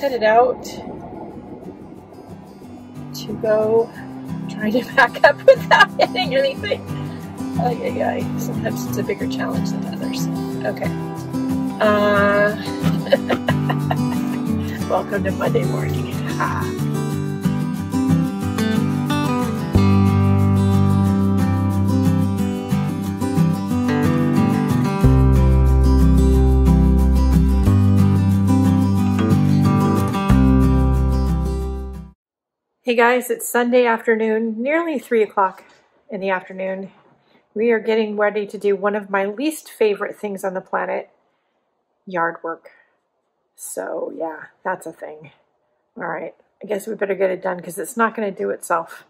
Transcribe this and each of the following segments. headed out to go try to back up without hitting anything. Ay-yi-yi. Sometimes it's a bigger challenge than others. Okay. Welcome to Monday morning. Ah. Hey guys, it's Sunday afternoon, nearly 3 o'clock in the afternoon. We are getting ready to do one of my least favorite things on the planet, yard work. So yeah, that's a thing. All right, I guess we better get it done because it's not gonna do itself.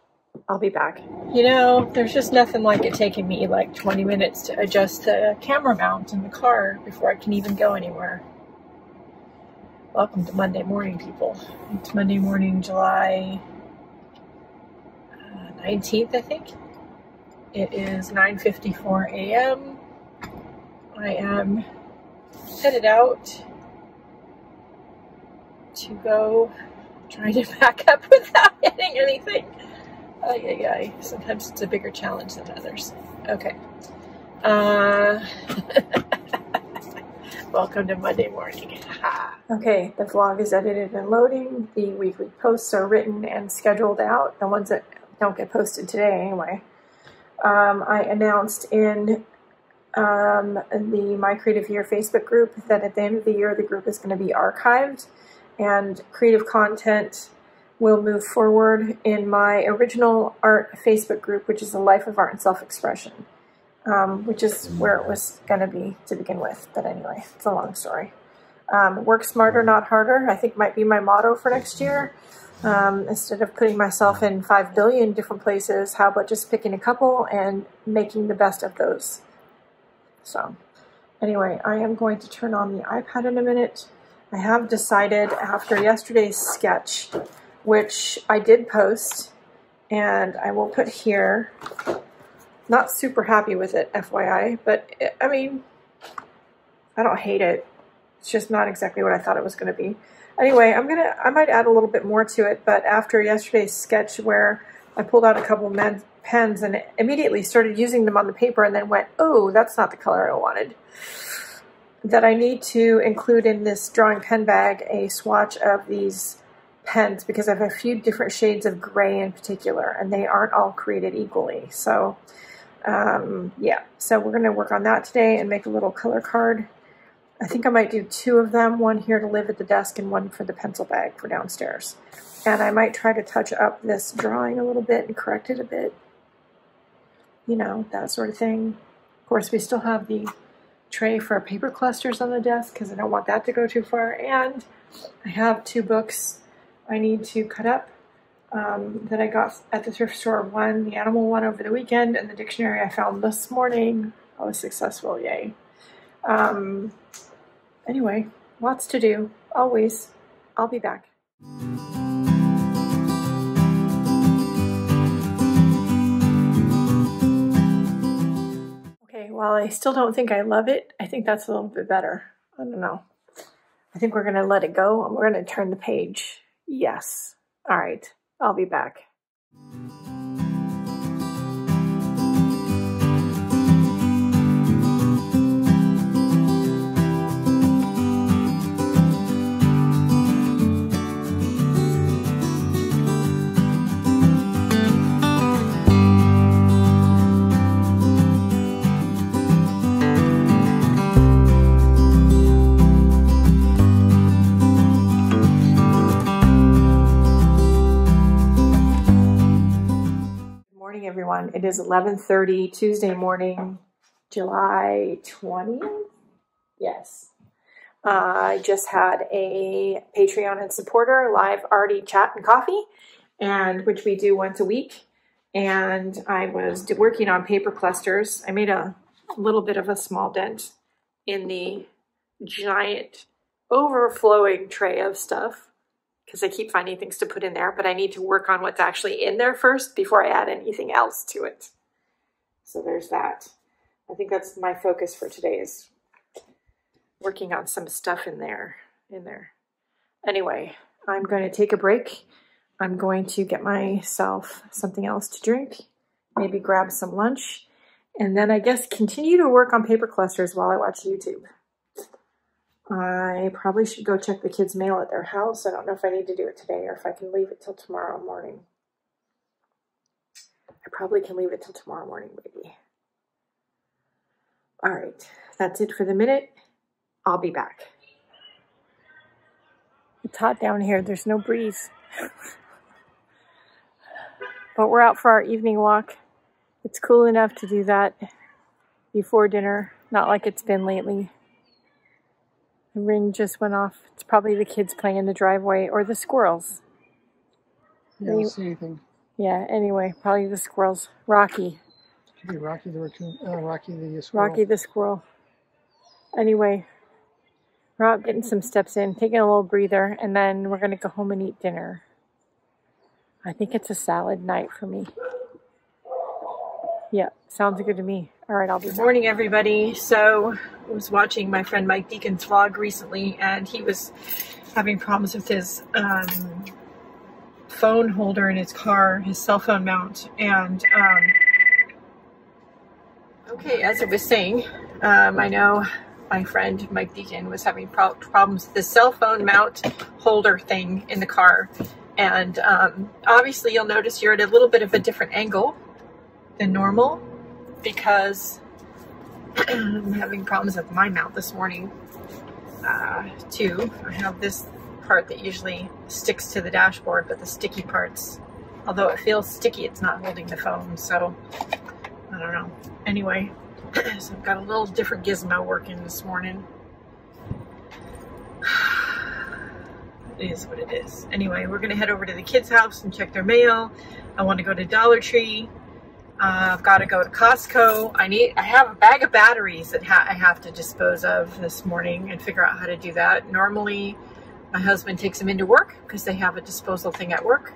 I'll be back. You know, there's just nothing like it taking me like 20 minutes to adjust the camera mount in the car before I can even go anywhere. Welcome to Monday morning, people. It's Monday morning, July 19th, I think. It is 9:54 a.m. I am headed out to go try to back up without hitting anything. Ay-yi-yi. Sometimes it's a bigger challenge than others. Okay. Welcome to Monday morning. Okay, the vlog is edited and loading. The weekly posts are written and scheduled out. The ones that don't get posted today anyway. I announced in the My Creative Year Facebook group that at the end of the year the group is going to be archived and creative content will move forward in my original art Facebook group, which is the Life of Art and Self-Expression, which is where it was going to be to begin with. But anyway, it's a long story. Work smarter, not harder, I think might be my motto for next year. Instead of putting myself in 5 billion different places, how about just picking a couple and making the best of those? So anyway, I am going to turn on the iPad in a minute. I have decided after yesterday's sketch, which I did post, and I will put here, not super happy with it, FYI, but it, I mean, I don't hate it. It's just not exactly what I thought it was going to be. Anyway, I might add a little bit more to it, but after yesterday's sketch where I pulled out a couple pens and immediately started using them on the paper and then went, oh, that's not the color I wanted, that I need to include in this drawing pen bag a swatch of these pens because I have a few different shades of gray in particular, and they aren't all created equally. So yeah, so we're going to work on that today and make a little color card. I think I might do two of them, one here to live at the desk and one for the pencil bag for downstairs. And I might try to touch up this drawing a little bit and correct it a bit. You know, that sort of thing. Of course, we still have the tray for our paper clusters on the desk because I don't want that to go too far. And I have two books I need to cut up that I got at the thrift store. One, the animal one over the weekend, and the dictionary I found this morning. I was successful, yay. Anyway, lots to do, always. I'll be back. Okay, while I still don't think I love it, I think that's a little bit better. I don't know. I think we're gonna let it go and we're gonna turn the page. Yes. All right, I'll be back. Everyone, it is 11:30 Tuesday morning, July 20th. Yes, I just had a Patreon and supporter live arty chat and coffee, and which we do once a week. And I was working on paper clusters. I made a little bit of a small dent in the giant overflowing tray of stuff, because I keep finding things to put in there, but I need to work on what's actually in there first before I add anything else to it. So there's that. I think that's my focus for today, is working on some stuff in there. Anyway, I'm going to take a break. I'm going to get myself something else to drink, maybe grab some lunch, and then I guess continue to work on paper clusters while I watch YouTube. I probably should go check the kids' mail at their house. I don't know if I need to do it today or if I can leave it till tomorrow morning. I probably can leave it till tomorrow morning, maybe. All right, that's it for the minute. I'll be back. It's hot down here. There's no breeze. But we're out for our evening walk. It's cool enough to do that before dinner. Not like it's been lately. The ring just went off. It's probably the kids playing in the driveway or the squirrels. Yeah, I don't see anything. Yeah, anyway, probably the squirrels. Rocky. It could be Rocky the raccoon. Rocky the squirrel. Rocky the squirrel. Anyway, we're out getting some steps in, taking a little breather, and then we're going to go home and eat dinner. I think it's a salad night for me. Yeah, sounds good to me. All right, I'll be back. Good morning, everybody. So I was watching my friend Mike Deacon's vlog recently, and he was having problems with his phone holder in his car, his cell phone mount. And okay, as I was saying, I know my friend Mike Deacon was having problems with the cell phone mount holder thing in the car. And obviously you'll notice you're at a little bit of a different angle than normal because I'm having problems with my mount this morning too. I have this part that usually sticks to the dashboard, but the sticky parts, although it feels sticky, it's not holding the phone. So I don't know. Anyway, so I've got a little different gizmo working this morning. It is what it is. Anyway, we're going to head over to the kids' house and check their mail. I want to go to Dollar Tree. I've got to go to Costco. I have a bag of batteries that I have to dispose of this morning and figure out how to do that. Normally, my husband takes them into work because they have a disposal thing at work.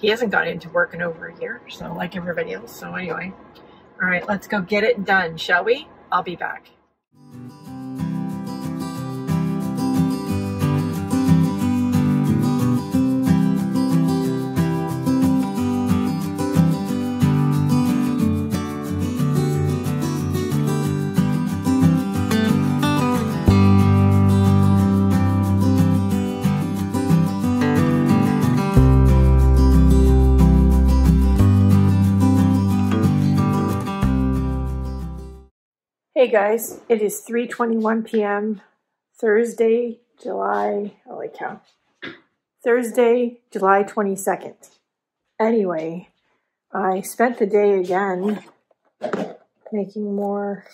He hasn't gone into work in over a year, so like everybody else. So anyway, all right, let's go get it done, shall we? I'll be back. Hey guys, it is 3:21 p.m. Thursday, July 22nd. Anyway, I spent the day again making more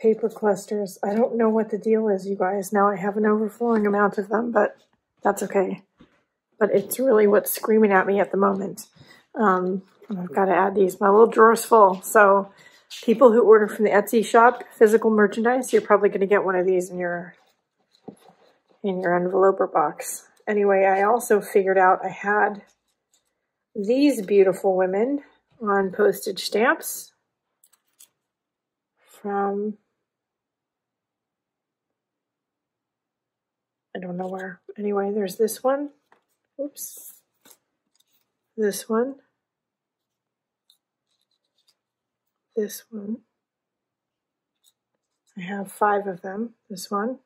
paper clusters. I don't know what the deal is, you guys. Now I have an overflowing amount of them, but that's okay. But it's really what's screaming at me at the moment. I've got to add these. My little drawer's full, so people who order from the Etsy shop, physical merchandise, you're probably going to get one of these in your envelope or box. Anyway, I also figured out I had these beautiful women on postage stamps from, I don't know where. Anyway, there's this one. Oops. This one. This one. I have 5 of them. This one.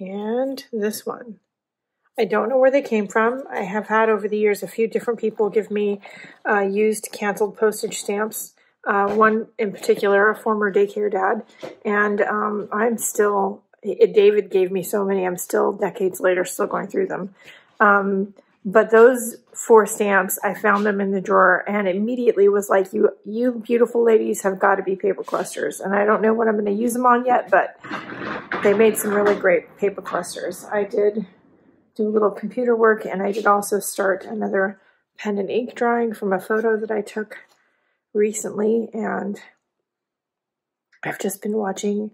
And this one. I don't know where they came from. I have had over the years a few different people give me used canceled postage stamps. One in particular, a former daycare dad. And I'm still, David gave me so many, I'm still decades later still going through them. But those 4 stamps, I found them in the drawer and immediately was like, you beautiful ladies have got to be paper clusters. And I don't know what I'm going to use them on yet, but they made some really great paper clusters. I did do a little computer work, and I did also start another pen and ink drawing from a photo that I took recently. And I've just been watching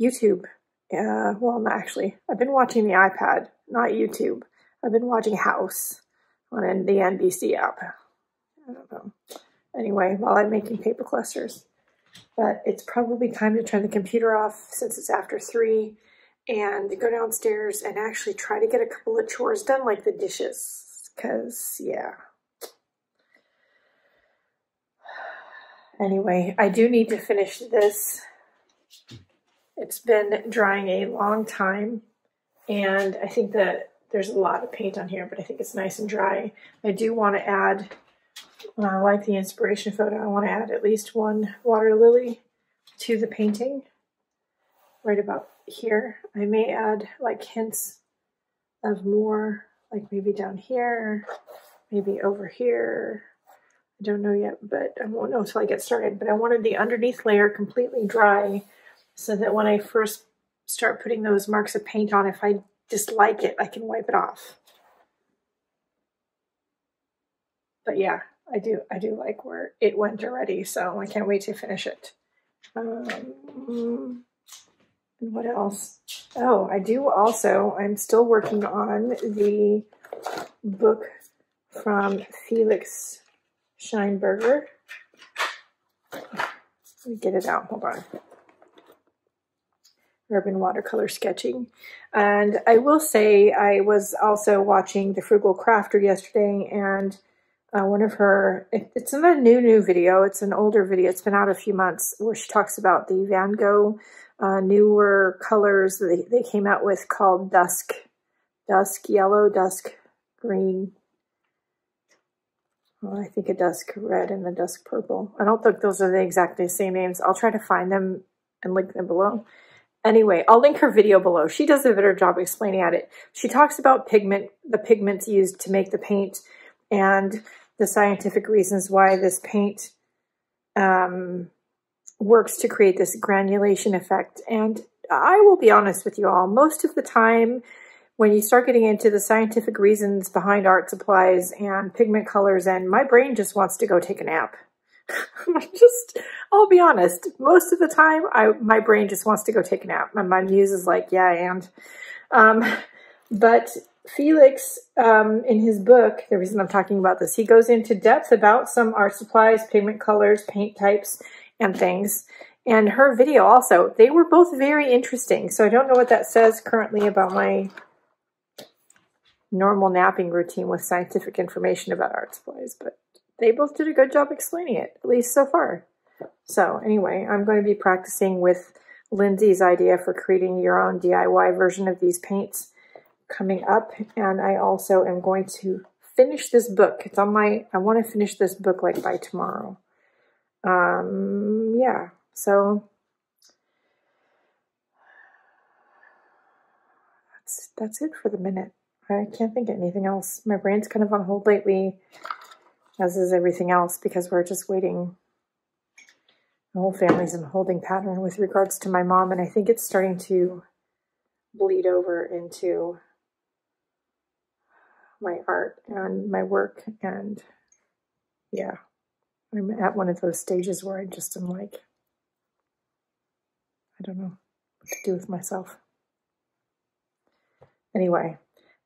YouTube. Well, not actually. I've been watching the iPad, not YouTube. I've been watching House on the NBC app. I don't know. Anyway, while I'm making paper clusters. But it's probably time to turn the computer off since it's after 3. and go downstairs and actually try to get a couple of chores done, like the dishes, because, yeah. Anyway, I do need to finish this. It's been drying a long time, and I think that there's a lot of paint on here, but I think it's nice and dry. I do want to add, I like the inspiration photo, I want to add at least one water lily to the painting, right about here. I may add like hints of more, like maybe down here, maybe over here. I don't know yet, but I won't know until I get started. But I wanted the underneath layer completely dry so that when I first start putting those marks of paint on, if I dislike it, I can wipe it off. But yeah, I do like where it went already, so I can't wait to finish it. And what else? Oh, I do also, I'm still working on the book from Felix Scheinberger. Let me get it out, hold on. Urban Watercolor Sketching. And I will say I was also watching The Frugal Crafter yesterday, and one of her, it's not a new video, it's an older video, it's been out a few months, where she talks about the Van Gogh newer colors that they came out with called Dusk Yellow, Dusk Green, well, I think a Dusk Red and a Dusk Purple. I don't think those are the exactly same names. I'll try to find them and link them below. Anyway, I'll link her video below. She does a better job explaining it. She talks about pigment, the pigments used to make the paint, and the scientific reasons why this paint works to create this granulation effect. And I will be honest with you all, most of the time when you start getting into the scientific reasons behind art supplies and pigment colors, and my brain just wants to go take a nap. I'll be honest. Most of the time, my brain just wants to go take a nap. My muse is like, yeah, and. But Felix, in his book, the reason I'm talking about this, he goes into depth about some art supplies, pigment colors, paint types, and things. And her video also, they were both very interesting. So I don't know what that says currently about my normal napping routine with scientific information about art supplies, but they both did a good job explaining it, at least so far. So anyway, I'm going to be practicing with Lindsay's idea for creating your own DIY version of these paints coming up. And I also am going to finish this book. It's on my, I want to finish this book like by tomorrow. Yeah, so that's it for the minute. I can't think of anything else. My brain's kind of on hold lately, as is everything else, because we're just waiting. The whole family's in a holding pattern with regards to my mom, and I think it's starting to bleed over into my art and my work. And yeah, I'm at one of those stages where I just am like, I don't know what to do with myself. Anyway,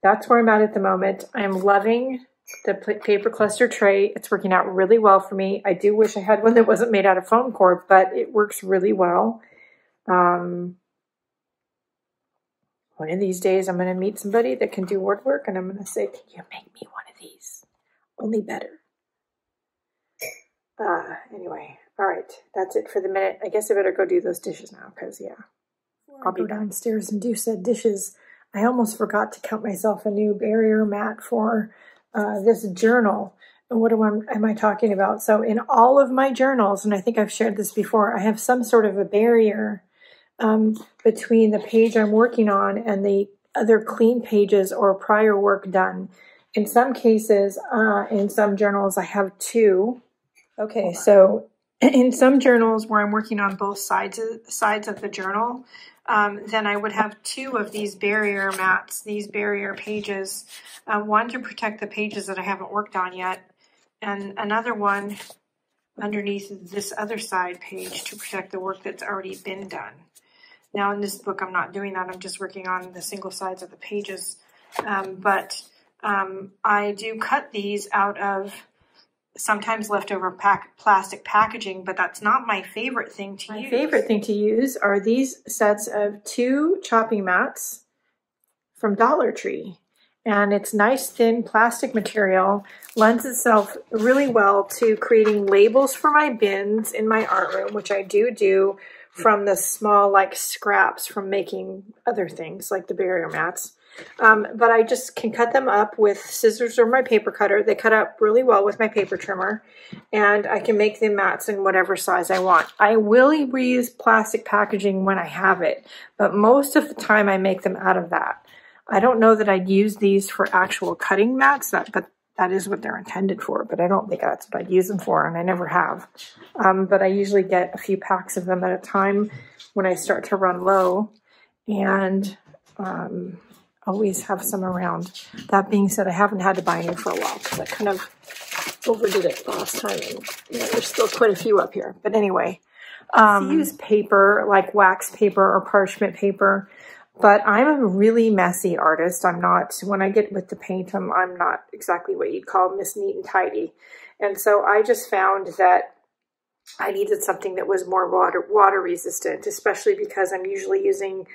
that's where I'm at the moment. I am loving the paper cluster tray. It's working out really well for me. I do wish I had one that wasn't made out of foam core, but it works really well. One of these days, I'm going to meet somebody that can do word work, and I'm going to say, can you make me one of these? Only better. Anyway, all right. That's it for the minute. I guess I better go do those dishes now, because, yeah, I'll be downstairs and do said dishes. I almost forgot to count myself a new barrier mat for this journal. And what am I talking about? So in all of my journals, and I think I've shared this before, I have some sort of a barrier between the page I'm working on and the other clean pages or prior work done. In some cases, in some journals, I have two. Okay, so in some journals where I'm working on both sides of the journal, then I would have two of these barrier mats, these barrier pages, one to protect the pages that I haven't worked on yet, and another one underneath this other side page to protect the work that's already been done. Now in this book, I'm not doing that. I'm just working on the single sides of the pages. I do cut these out of sometimes leftover plastic packaging, but that's not my favorite thing to use. My favorite thing to use are these sets of 2 chopping mats from Dollar Tree. And it's nice, thin plastic material, lends itself really well to creating labels for my bins in my art room, which I do from the small, like, scraps from making other things, like the barrier mats. But I just can cut them up with scissors or my paper cutter. They cut up really well with my paper trimmer, and I can make the mats in whatever size I want. I will reuse plastic packaging when I have it, but most of the time I make them out of that. I don't know that I'd use these for actual cutting mats, but that is what they're intended for, but I don't think that's what I'd use them for, and I never have. But I usually get a few packs of them at a time when I start to run low, and always have some around. That being said, I haven't had to buy any for a while because I kind of overdid it last time, and there's still quite a few up here. But anyway, use paper, like wax paper or parchment paper. But I'm a really messy artist. I'm not, when I get with the paint, I'm not exactly what you'd call Miss Neat and Tidy. And so I just found that I needed something that was more water resistant, especially because I'm usually using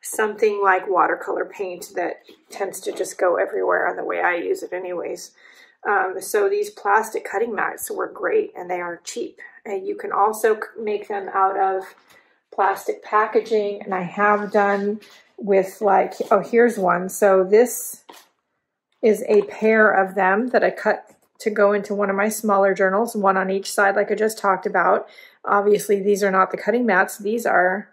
something like watercolor paint that tends to just go everywhere on the way I use it anyways. So these plastic cutting mats were great, and they are cheap. And you can also make them out of plastic packaging, and I have done with, like, oh, here's one. So this is a pair of them that I cut to go into one of my smaller journals, one on each side, like I just talked about. Obviously, these are not the cutting mats. These are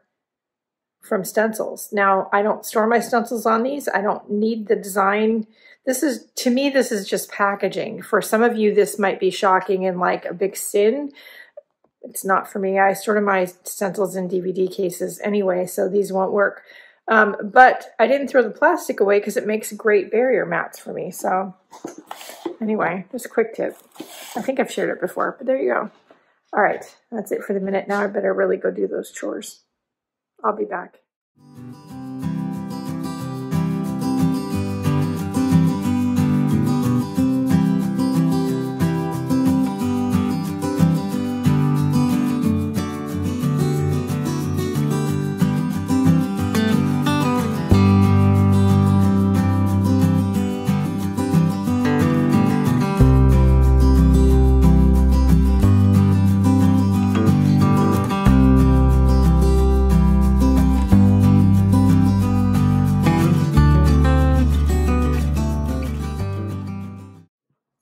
from stencils. Now, I don't store my stencils on these. I don't need the design. This is, to me, this is just packaging. For some of you, this might be shocking and like a big sin. It's not for me. I stored my stencils in DVD cases anyway, so these won't work. But I didn't throw the plastic away because it makes great barrier mats for me. So anyway, just a quick tip. I think I've shared it before, but there you go. All right, that's it for the minute. Now I better really go do those chores. I'll be back.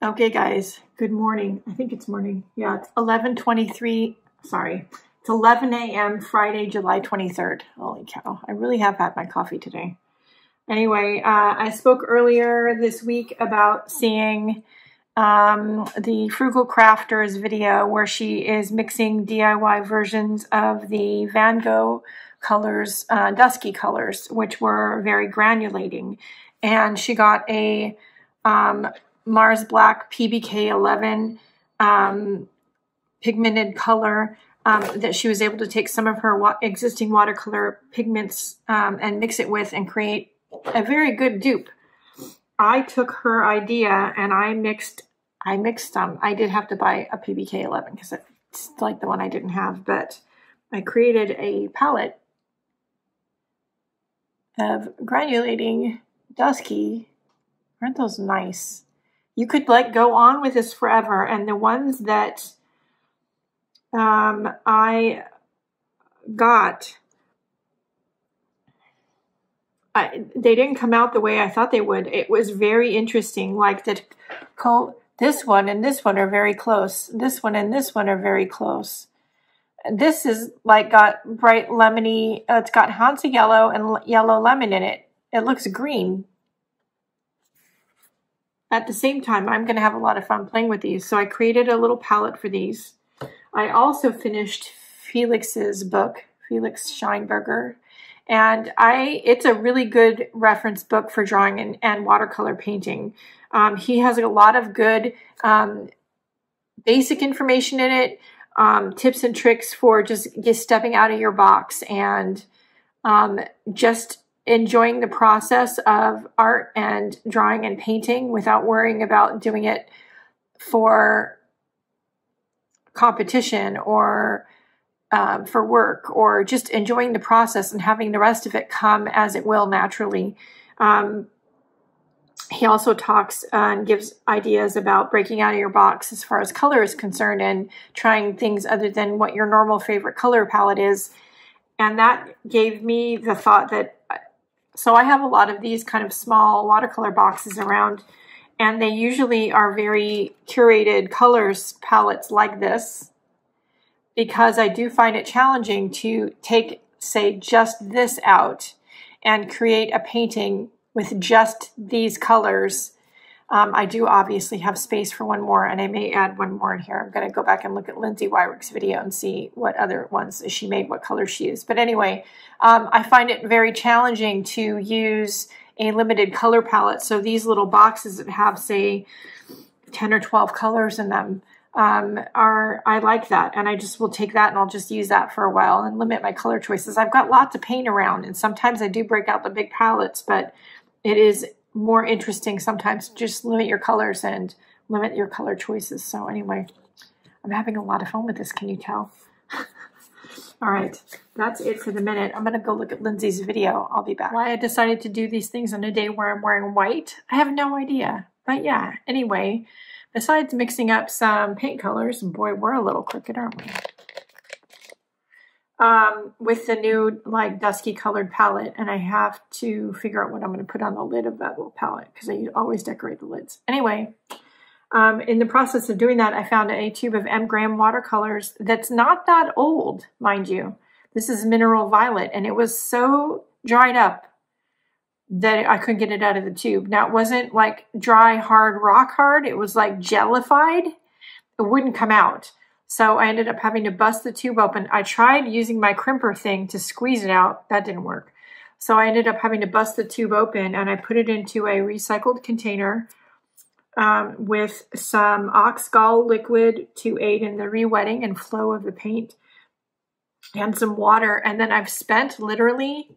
Okay, guys, good morning. I think it's morning. Yeah, it's 11:23. Sorry, it's 11 a.m. Friday, July 23rd. Holy cow, I really have had my coffee today. Anyway, I spoke earlier this week about seeing the Frugal Crafter's video where she is mixing DIY versions of the Van Gogh colors, dusky colors, which were very granulating. And she got a Mars Black PBK11 pigmented color that she was able to take some of her existing watercolor pigments and mix it with and create a very good dupe. I took her idea and I mixed them. I did have to buy a PBK11 because it's like the one I didn't have, but I created a palette of granulating dusky. Aren't those nice? You could, like, go on with this forever. And the ones that I got, they didn't come out the way I thought they would. It was very interesting. Like, this one and this one are very close. This one and this one are very close. This is, like, got bright lemony. It's got Hansa yellow and yellow lemon in it. It looks green. At the same time, I'm going to have a lot of fun playing with these. So I created a little palette for these. I also finished Felix's book, Felix Scheinberger. And it's a really good reference book for drawing and watercolor painting. He has a lot of good basic information in it, tips and tricks for just stepping out of your box and just enjoying the process of art and drawing and painting without worrying about doing it for competition or for work, or just enjoying the process and having the rest of it come as it will naturally. He also talks and gives ideas about breaking out of your box as far as color is concerned and trying things other than what your normal favorite color palette is. And that gave me the thought that, so I have a lot of these kind of small watercolor boxes around, and they usually are very curated colors palettes like this, because I do find it challenging to take, say, just this out and create a painting with just these colors. I do obviously have space for one more, and I may add one more in here. I'm going to go back and look at Lindsay Weirich's video and see what other ones she made, what color she used. But anyway, I find it very challenging to use a limited color palette. So these little boxes that have, say, 10 or 12 colors in them, I like that. And I just will take that and I'll just use that for a while and limit my color choices. I've got lots of paint around, and sometimes I do break out the big palettes, but it is more interesting sometimes to just limit your colors and limit your color choices. So anyway, I'm having a lot of fun with this. Can you tell? All right, that's it for the minute. I'm going to go look at Lindsay's video. I'll be back. Why I decided to do these things on a day where I'm wearing white, I have no idea. But yeah, anyway, besides mixing up some paint colors, and boy, we're a little crooked, aren't we? With the new, like, dusky colored palette, and I have to figure out what I'm going to put on the lid of that little palette, because I always decorate the lids. Anyway, in the process of doing that, I found a tube of M. Graham watercolors that's not that old, mind you. This is Mineral Violet, and it was so dried up that I couldn't get it out of the tube. Now, it wasn't like dry, hard, rock hard. It was like jellified. It wouldn't come out. So I ended up having to bust the tube open. I tried using my crimper thing to squeeze it out. That didn't work. So I ended up having to bust the tube open, and I put it into a recycled container with some oxgall liquid to aid in the re-wetting and flow of the paint and some water. And then I've spent literally,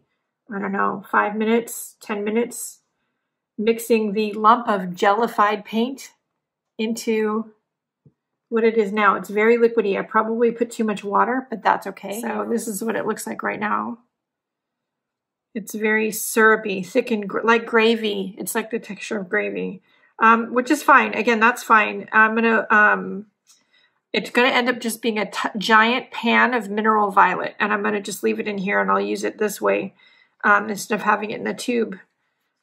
I don't know, 5 minutes, 10 minutes mixing the lump of jellified paint into what it is now. It's very liquidy. I probably put too much water, but that's okay. So this is what it looks like right now. It's very syrupy, thick and like gravy. It's like the texture of gravy, which is fine. Again, that's fine. I'm going to, it's going to end up just being a giant pan of Mineral Violet, and I'm going to just leave it in here, and I'll use it this way instead of having it in the tube.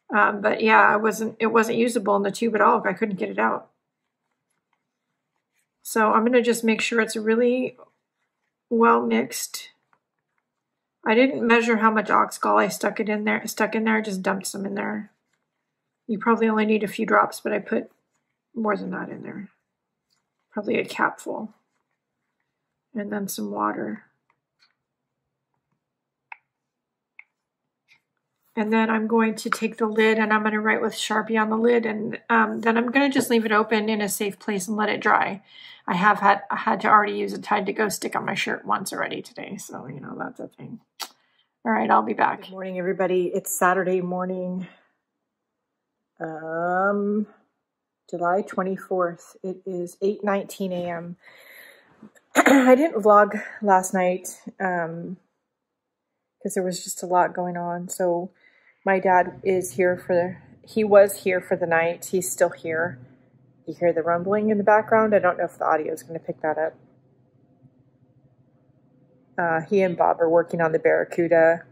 But yeah, it wasn't usable in the tube at all. I couldn't get it out. So I'm going to just make sure it's really well mixed. I didn't measure how much oxgall I stuck in there, just dumped some in there. You probably only need a few drops, but I put more than that in there. Probably a capful. And then some water. And then I'm going to take the lid, and I'm going to write with Sharpie on the lid, and then I'm going to just leave it open in a safe place and let it dry. I have had to already use a Tide to Go stick on my shirt once already today, so, you know, that's a thing. All right, I'll be back. Good morning, everybody. It's Saturday morning, July 24th. It is 8:19 a.m. I didn't vlog last night because there was just a lot going on, so my dad is here he was here for the night. He's still here. You hear the rumbling in the background. I don't know if the audio is going to pick that up. He and Bob are working on the Barracuda.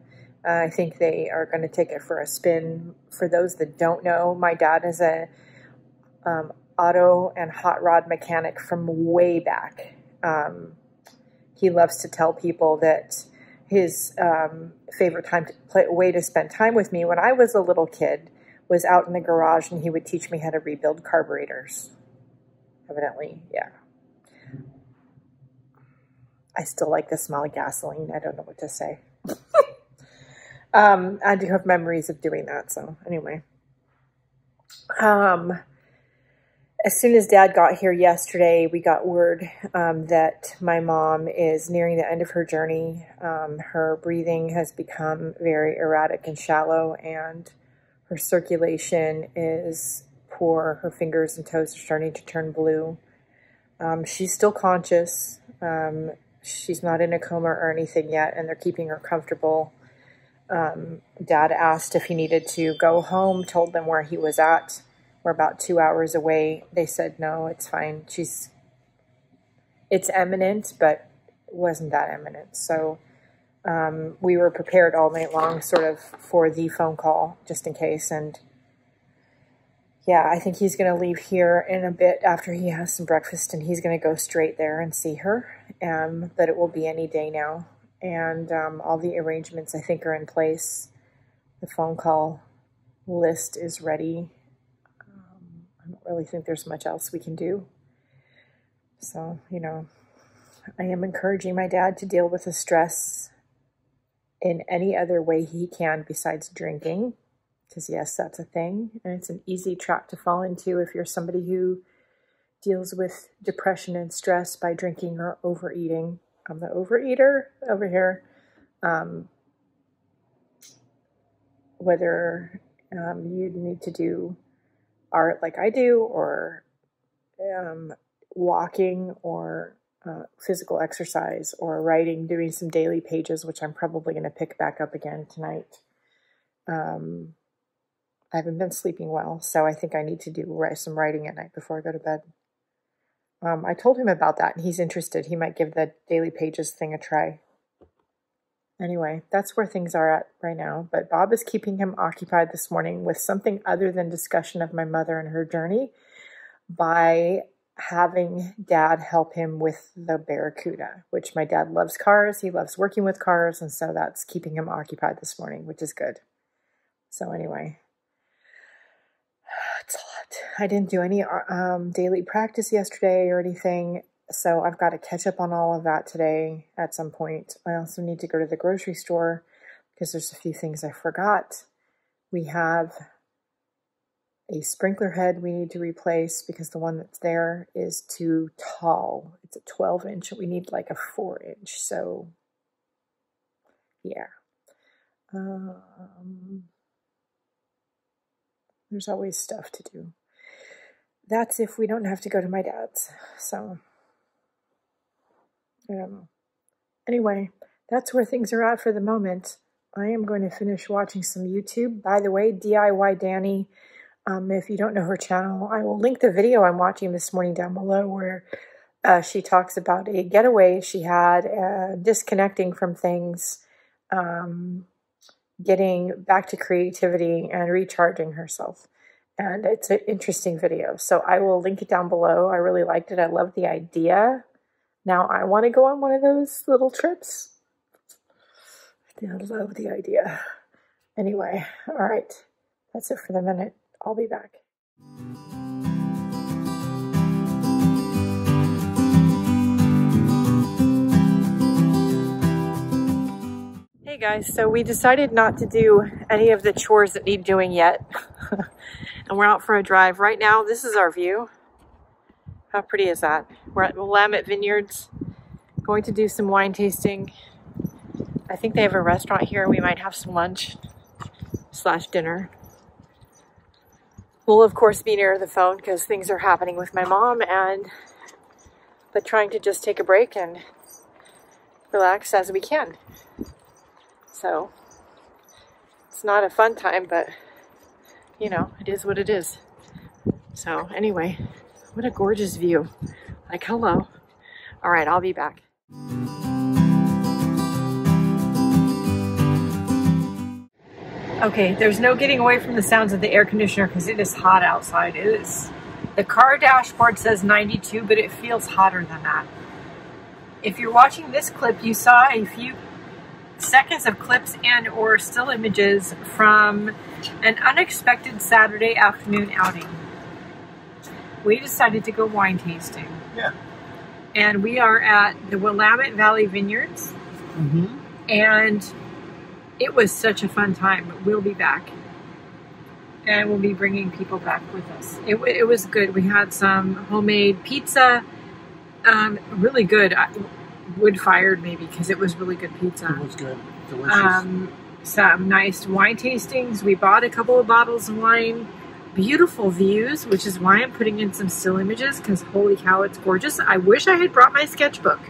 I think they are going to take it for a spin. For those that don't know, my dad is a auto and hot rod mechanic from way back. He loves to tell people that his favorite way to spend time with me when I was a little kid was out in the garage, and he would teach me how to rebuild carburetors. Evidently, yeah. I still like the smell of gasoline. I don't know what to say. I do have memories of doing that, so anyway. As soon as Dad got here yesterday, we got word that my mom is nearing the end of her journey. Her breathing has become very erratic and shallow, and her circulation is poor. Her fingers and toes are starting to turn blue. She's still conscious. She's not in a coma or anything yet, and they're keeping her comfortable. Dad asked if he needed to go home, told them where he was at. We're about 2 hours away. They said, no, it's fine. It's imminent, but it wasn't that imminent. So we were prepared all night long sort of for the phone call just in case. And yeah, I think he's going to leave here in a bit after he has some breakfast, and he's going to go straight there and see her. But it will be any day now. And all the arrangements, I think, are in place. The phone call list is ready. I don't really think there's much else we can do. So, you know, I am encouraging my dad to deal with the stress in any other way he can besides drinking, because yes, that's a thing. And it's an easy trap to fall into if you're somebody who deals with depression and stress by drinking or overeating. I'm the overeater over here. Whether you'd need to do art like I do, or walking, or physical exercise, or writing, doing some daily pages, which I'm probably going to pick back up again tonight. I haven't been sleeping well, so I think I need to do some writing at night before I go to bed. I told him about that, and he's interested. He might give the daily pages thing a try. Anyway, that's where things are at right now, but Bob is keeping him occupied this morning with something other than discussion of my mother and her journey by having Dad help him with the Barracuda, which my dad loves cars. He loves working with cars, and so that's keeping him occupied this morning, which is good. So anyway, it's a lot. I didn't do any daily practice yesterday or anything. So I've got to catch up on all of that today at some point. I also need to go to the grocery store because there's a few things I forgot. We have a sprinkler head we need to replace because the one that's there is too tall. It's a 12-inch. We need like a 4-inch. So, yeah. There's always stuff to do. That's if we don't have to go to my dad's. So... anyway, that's where things are at for the moment. I am going to finish watching some YouTube. By the way, DIY Dani, if you don't know her channel, I will link the video I'm watching this morning down below where she talks about a getaway she had, disconnecting from things, getting back to creativity and recharging herself. And it's an interesting video. So I will link it down below. I really liked it. I love the idea. Now I want to go on one of those little trips. I love the idea. Anyway, all right. That's it for the minute. I'll be back. Hey guys, so we decided not to do any of the chores that need doing yet. And we're out for a drive right now. This is our view. How pretty is that? We're at Willamette Vineyards, going to do some wine tasting. I think they have a restaurant here. We might have some lunch/dinner. We'll of course be near the phone because things are happening with my mom, but trying to just take a break and relax as we can. So it's not a fun time, but you know, it is what it is. So anyway. What a gorgeous view. Like, hello. All right, I'll be back. Okay, there's no getting away from the sounds of the air conditioner because it is hot outside. It is. The car dashboard says 92, but it feels hotter than that. If you're watching this clip, you saw a few seconds of clips and or still images from an unexpected Saturday afternoon outing. We decided to go wine tasting. Yeah. And we are at the Willamette Valley Vineyards. Mm-hmm. And it was such a fun time. We'll be back. And we'll be bringing people back with us. It was good. We had some homemade pizza. Really good. Wood-fired maybe because it was really good pizza. It was good. Delicious. Some nice wine tastings. We bought a couple of bottles of wine. beautiful views, which is why I'm putting in some still images, because holy cow, it's gorgeous. I wish I had brought my sketchbook,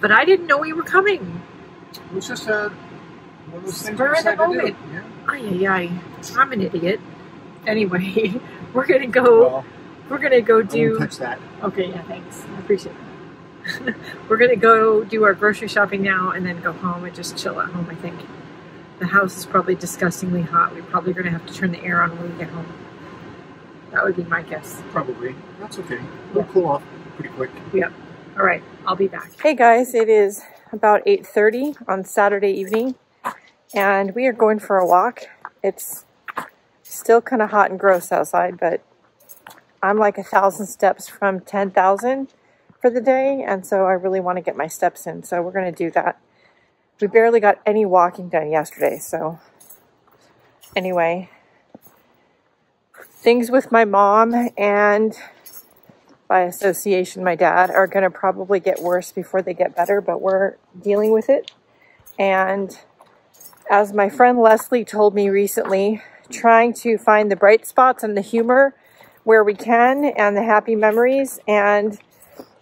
but I didn't know we were coming. It was just one of those things we decided to do. Yeah. Ay, ay, ay. I'm an idiot. Anyway, we're gonna go. Well, we're gonna go do. I won't touch that. Okay, yeah, thanks. I appreciate it. We're gonna go do our grocery shopping now, and then go home and just chill at home. I think the house is probably disgustingly hot. We're probably gonna have to turn the air on when we get home. That would be my guess. Probably. That's okay. We'll cool off pretty quick. Yep. All right. I'll be back. Hey guys, it is about 8:30 on Saturday evening, and we are going for a walk. It's still kind of hot and gross outside, but I'm like 1,000 steps from 10,000 for the day, and so I really want to get my steps in, so we're going to do that. We barely got any walking done yesterday, so anyway, things with my mom and by association my dad are going to probably get worse before they get better, but we're dealing with it. And as my friend Leslie told me recently, trying to find the bright spots and the humor where we can, and the happy memories. And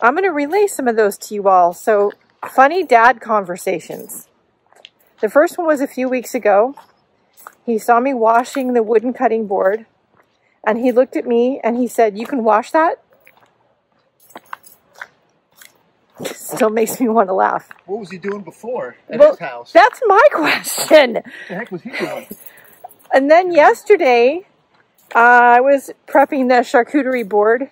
I'm going to relay some of those to you all. So, funny dad conversations. The first one was a few weeks ago. He saw me washing the wooden cutting board, and he looked at me and he said, "You can wash that?" Still makes me want to laugh. What was he doing before at his house? That's my question. What the heck was he doing? And then yesterday, I was prepping the charcuterie board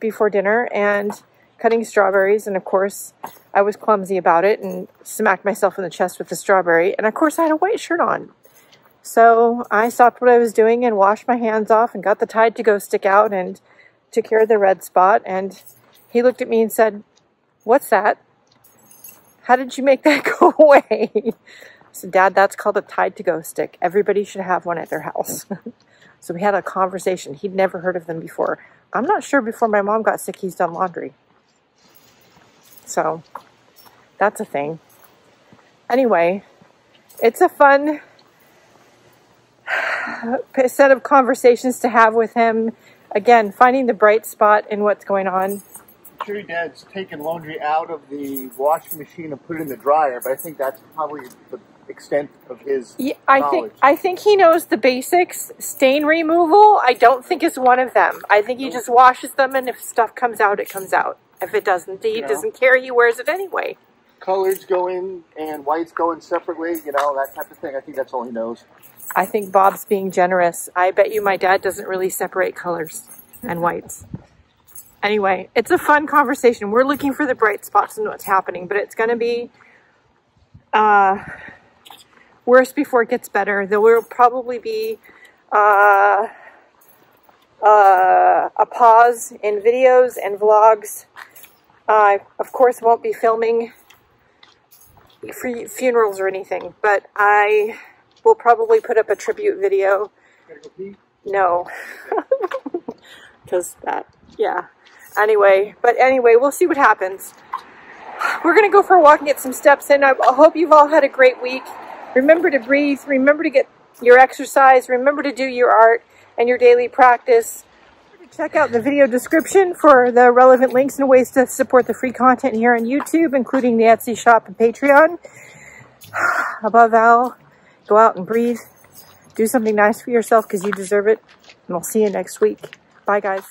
before dinner and cutting strawberries, and of course I was clumsy about it and smacked myself in the chest with the strawberry, and of course I had a white shirt on. So I stopped what I was doing and washed my hands off and got the Tide to Go stick out and took care of the red spot, and he looked at me and said, "What's that? How did you make that go away?" I said, "Dad, that's called a Tide to Go stick. Everybody should have one at their house." So we had a conversation. He'd never heard of them before. I'm not sure before my mom got sick, he's done laundry. So that's a thing. Anyway, it's a fun set of conversations to have with him. Again, finding the bright spot in what's going on. I'm sure your dad's taken laundry out of the washing machine and put it in the dryer, but I think that's probably the extent of his knowledge. I think he knows the basics. Stain removal, I don't think is one of them. I think he just washes them, and if stuff comes out, it comes out. If it doesn't, he doesn't care. He wears it anyway. Colors go in and whites go in separately, you know, that type of thing. I think that's all he knows. I think Bob's being generous. I bet you my dad doesn't really separate colors and whites. Anyway, it's a fun conversation. We're looking for the bright spots and what's happening, but it's going to be worse before it gets better. There will probably be a pause in videos and vlogs. I, of course, won't be filming for funerals or anything, but I will probably put up a tribute video. Gotta go pee? No. Because that, yeah. Anyway, but anyway, we'll see what happens. We're going to go for a walk and get some steps in. I hope you've all had a great week. Remember to breathe. Remember to get your exercise. Remember to do your art and your daily practice. Check out the video description for the relevant links and ways to support the free content here on YouTube, including the Etsy shop and Patreon. Above all, go out and breathe. Do something nice for yourself because you deserve it. And we'll see you next week. Bye, guys.